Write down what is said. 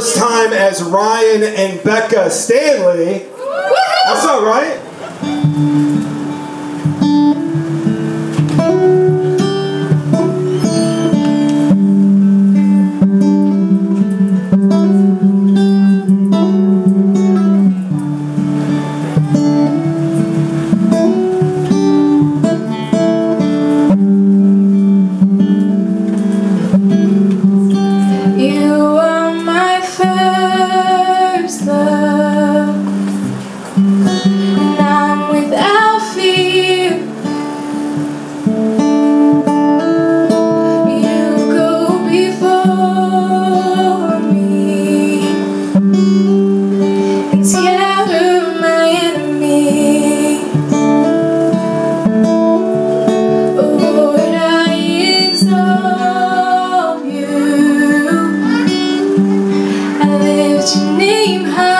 first time as Ryan and Bekah Stanley. That's all right. Name high.